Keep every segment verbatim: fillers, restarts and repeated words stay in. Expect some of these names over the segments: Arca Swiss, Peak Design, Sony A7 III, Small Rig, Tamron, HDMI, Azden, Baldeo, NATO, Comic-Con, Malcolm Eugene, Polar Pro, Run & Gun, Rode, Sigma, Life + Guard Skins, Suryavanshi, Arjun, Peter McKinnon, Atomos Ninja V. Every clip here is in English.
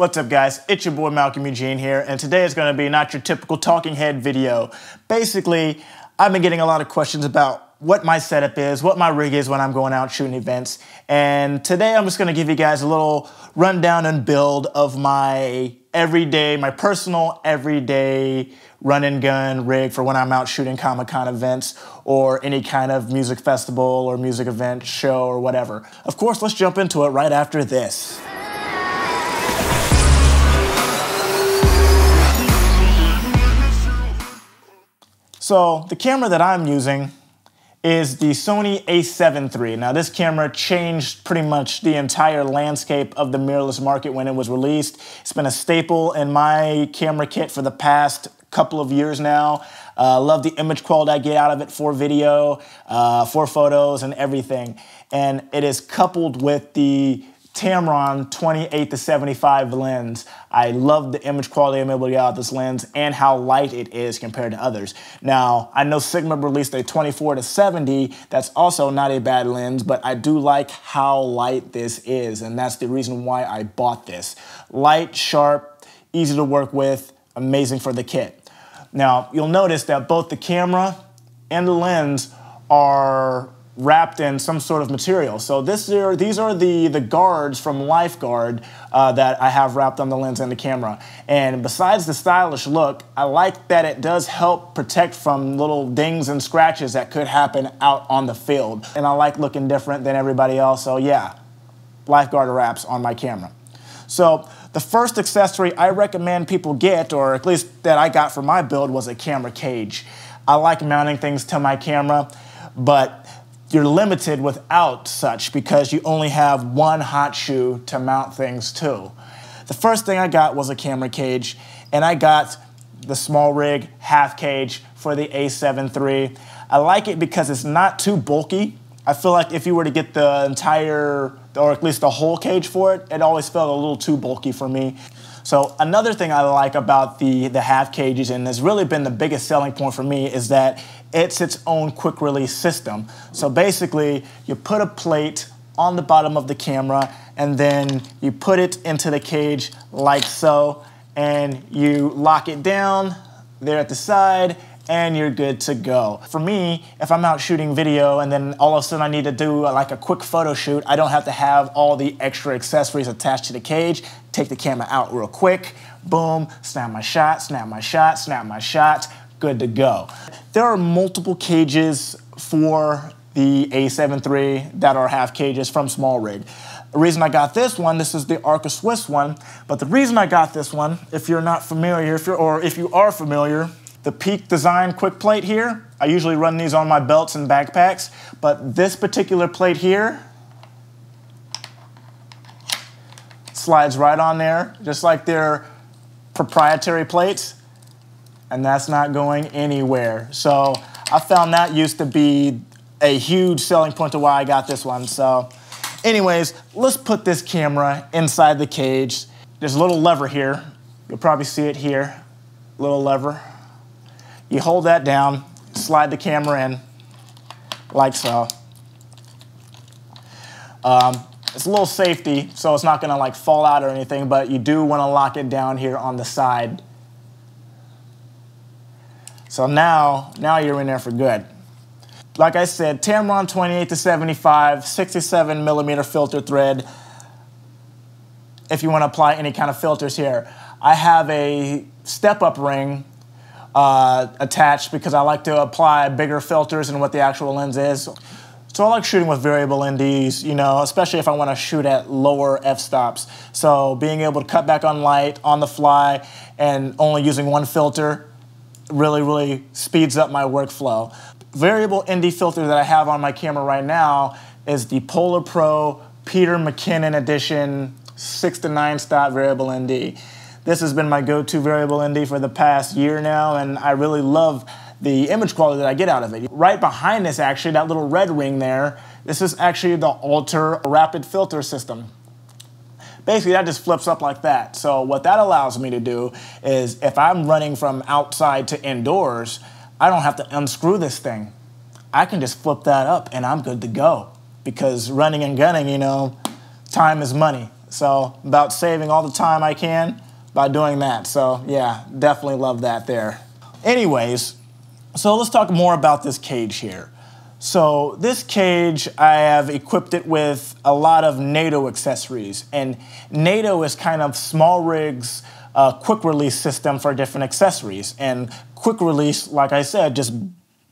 What's up guys, it's your boy Malcolm Eugene here, and today is gonna be not your typical talking head video. Basically, I've been getting a lot of questions about what my setup is, what my rig is when I'm going out shooting events, and today I'm just gonna give you guys a little rundown and build of my everyday, my personal everyday run and gun rig for when I'm out shooting Comic-Con events or any kind of music festival or music event show or whatever. Of course, let's jump into it right after this. So the camera that I'm using is the Sony A seven three. Now this camera changed pretty much the entire landscape of the mirrorless market when it was released. It's been a staple in my camera kit for the past couple of years now. I uh, love the image quality I get out of it for video, uh, for photos and everything. And it is coupled with the Tamron twenty-eight to seventy-five lens. I love the image quality I'm able to get out of this lens and how light it is compared to others. Now, I know Sigma released a twenty-four to seventy. That's also not a bad lens, but I do like how light this is, and that's the reason why I bought this. Light, sharp, easy to work with, amazing for the kit. Now, you'll notice that both the camera and the lens are wrapped in some sort of material. So this are, these are the, the guards from Lifeguard uh, that I have wrapped on the lens and the camera. And besides the stylish look, I like that it does help protect from little dings and scratches that could happen out on the field. And I like looking different than everybody else. So yeah, Lifeguard wraps on my camera. So the first accessory I recommend people get, or at least that I got for my build, was a camera cage. I like mounting things to my camera, but you're limited without such because you only have one hot shoe to mount things to. The first thing I got was a camera cage, and I got the Small Rig half cage for the A seven three. I like it because it's not too bulky. I feel like if you were to get the entire, or at least the whole cage for it, it always felt a little too bulky for me. So another thing I like about the, the half cages, and has really been the biggest selling point for me, is that it's its own quick release system. So basically, you put a plate on the bottom of the camera, and then you put it into the cage like so, and you lock it down there at the side, and you're good to go. For me, if I'm out shooting video and then all of a sudden I need to do like a quick photo shoot, I don't have to have all the extra accessories attached to the cage. Take the camera out real quick, boom, snap my shot, snap my shot, snap my shot, good to go. There are multiple cages for the A seven three that are half cages from Small Rig. The reason I got this one, this is the Arca Swiss one, but the reason I got this one, if you're not familiar, if you're, or if you are familiar, the Peak Design quick plate here, I usually run these on my belts and backpacks, but this particular plate here slides right on there, just like their proprietary plates, and that's not going anywhere. So I found that used to be a huge selling point to why I got this one. So anyways, let's put this camera inside the cage. There's a little lever here. You'll probably see it here, little lever. You hold that down, slide the camera in, like so. Um, it's a little safety, so it's not gonna like fall out or anything, but you do wanna lock it down here on the side. So now, now you're in there for good. Like I said, Tamron twenty-eight to seventy-five, sixty-seven millimeter filter thread, if you wanna apply any kind of filters here. I have a step-up ring Uh, attached because I like to apply bigger filters than what the actual lens is. So I like shooting with variable N Ds, you know, especially if I want to shoot at lower f-stops. So being able to cut back on light on the fly and only using one filter really, really speeds up my workflow. Variable N D filter that I have on my camera right now is the Polar Pro Peter McKinnon edition six to nine stop variable N D. This has been my go-to variable N D for the past year now, and I really love the image quality that I get out of it. Right behind this, actually, that little red ring there, this is actually the Ultra Rapid Filter System. Basically, that just flips up like that. So what that allows me to do is if I'm running from outside to indoors, I don't have to unscrew this thing. I can just flip that up, and I'm good to go because running and gunning, you know, time is money. So about saving all the time I can by doing that. So yeah, definitely love that there. Anyways, so let's talk more about this cage here. So this cage, I have equipped it with a lot of NATO accessories, and NATO is kind of Small Rig's uh, quick release system for different accessories. And quick release, like I said, just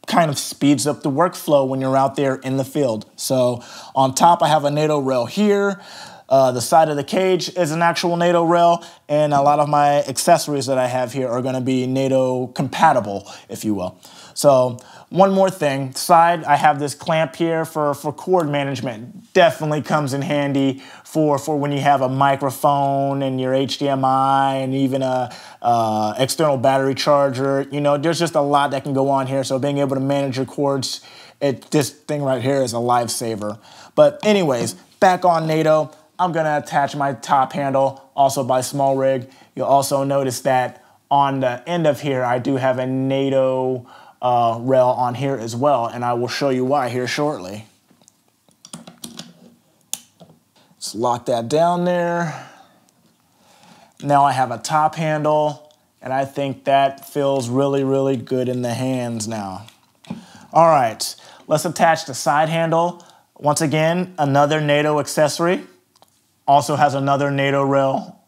kind of speeds up the workflow when you're out there in the field. So on top, I have a NATO rail here. Uh, the side of the cage is an actual NATO rail, and a lot of my accessories that I have here are gonna be NATO compatible, if you will. So one more thing, side, I have this clamp here for, for cord management. Definitely comes in handy for, for when you have a microphone and your H D M I and even a uh, external battery charger. You know, there's just a lot that can go on here. So being able to manage your cords, it, this thing right here is a lifesaver. But anyways, back on NATO. I'm gonna attach my top handle, also by Small Rig. You'll also notice that on the end of here, I do have a NATO uh, rail on here as well, and I will show you why here shortly. Let's lock that down there. Now I have a top handle, and I think that feels really, really good in the hands now. All right, let's attach the side handle. Once again, another NATO accessory. Also has another NATO rail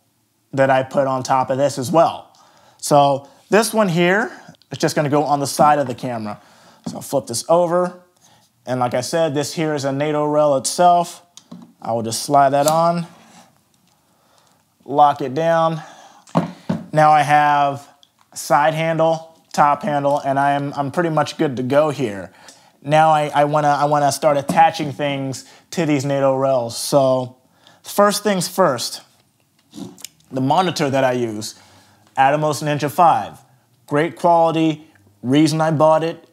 that I put on top of this as well. So this one here is just gonna go on the side of the camera. So I'll flip this over. And like I said, this here is a NATO rail itself. I will just slide that on, lock it down. Now I have a side handle, top handle, and I am, I'm pretty much good to go here. Now I, I, wanna, I wanna start attaching things to these NATO rails. So first things first, the monitor that I use, Atomos Ninja five. Great quality. Reason I bought it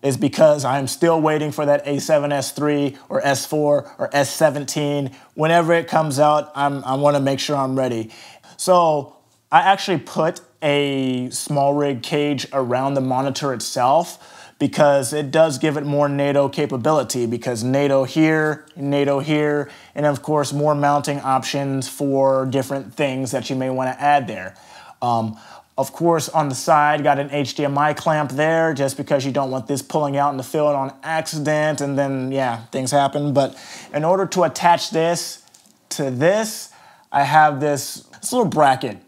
is because I'm still waiting for that A seven S three or S four or S seventeen. Whenever it comes out, I'm, I want to make sure I'm ready. So I actually put a Small Rig cage around the monitor itself, because it does give it more NATO capability, because NATO here, NATO here, and of course more mounting options for different things that you may want to add there. Um, of course, on the side, got an H D M I clamp there, just because you don't want this pulling out in the field on accident, and then, yeah, things happen. But in order to attach this to this, I have this, this little bracket.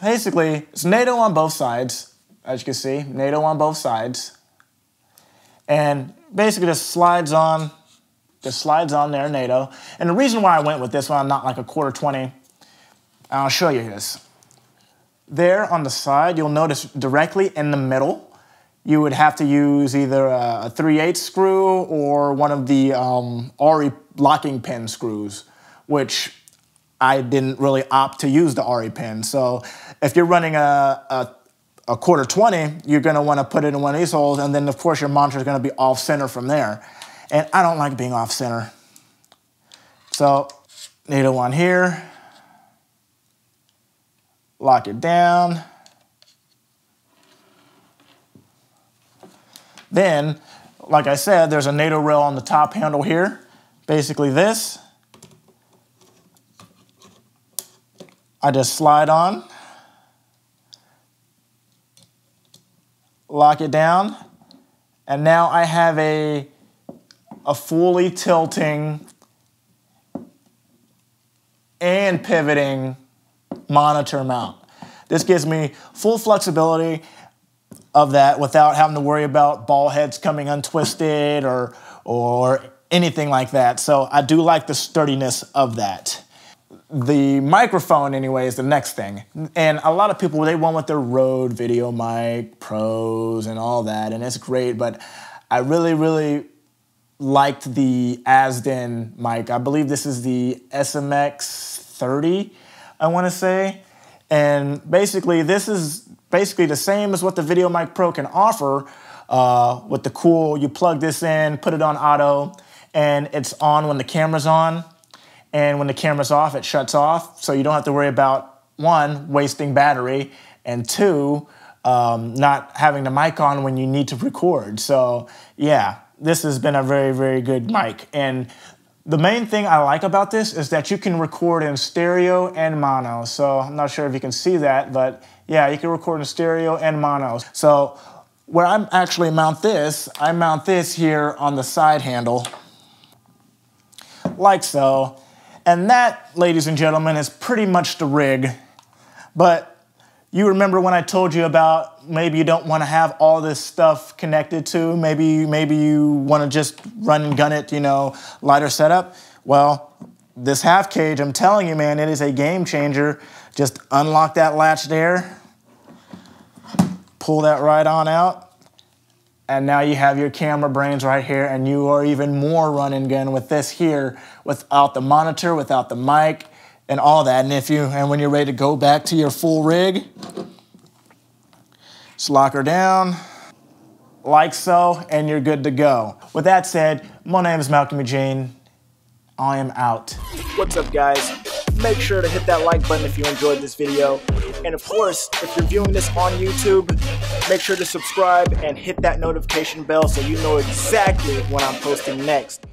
Basically, it's NATO on both sides, as you can see, NATO on both sides. And basically just slides on, just slides on there, NATO. And the reason why I went with this one, I'm not like a quarter twenty, I'll show you this. There on the side, you'll notice directly in the middle, you would have to use either a, a three eighths screw or one of the um, R E locking pin screws, which I didn't really opt to use the R E pin. So if you're running a, a a quarter twenty, you're gonna wanna put it in one of these holes, and then of course your monitor is gonna be off center from there. And I don't like being off center. So, NATO on here. Lock it down. Then, like I said, there's a NATO rail on the top handle here. Basically this. I just slide on. Lock it down, and now I have a, a fully tilting and pivoting monitor mount. This gives me full flexibility of that without having to worry about ball heads coming untwisted or, or anything like that. So I do like the sturdiness of that. The microphone, anyway, is the next thing. And a lot of people, they went with their Rode Video Mic Pros and all that, and it's great, but I really, really liked the Azden mic. I believe this is the S M X thirty, I wanna say. And basically, this is basically the same as what the Video Mic Pro can offer uh, with the cool, you plug this in, put it on auto, and it's on when the camera's on. And when the camera's off, it shuts off. So you don't have to worry about, one, wasting battery, and two, um, not having the mic on when you need to record. So yeah, this has been a very, very good mic. And The main thing I like about this is that you can record in stereo and mono. So I'm not sure if you can see that, but yeah, you can record in stereo and mono. So where I actually mount this, I mount this here on the side handle, like so. And that, ladies and gentlemen, is pretty much the rig. But you remember when I told you about maybe you don't want to have all this stuff connected to, maybe, maybe you want to just run and gun it, you know, lighter setup? Well, this half cage, I'm telling you, man, it is a game changer. Just unlock that latch there, pull that right on out. And now you have your camera brains right here, and you are even more run and gun with this here, without the monitor, without the mic, and all that. And if you, and when you're ready to go back to your full rig, just lock her down, like so, and you're good to go. With that said, my name is Malcolm Eugene. I am out. What's up, guys? Make sure to hit that like button if you enjoyed this video. And of course, if you're viewing this on YouTube, make sure to subscribe and hit that notification bell so you know exactly when I'm posting next.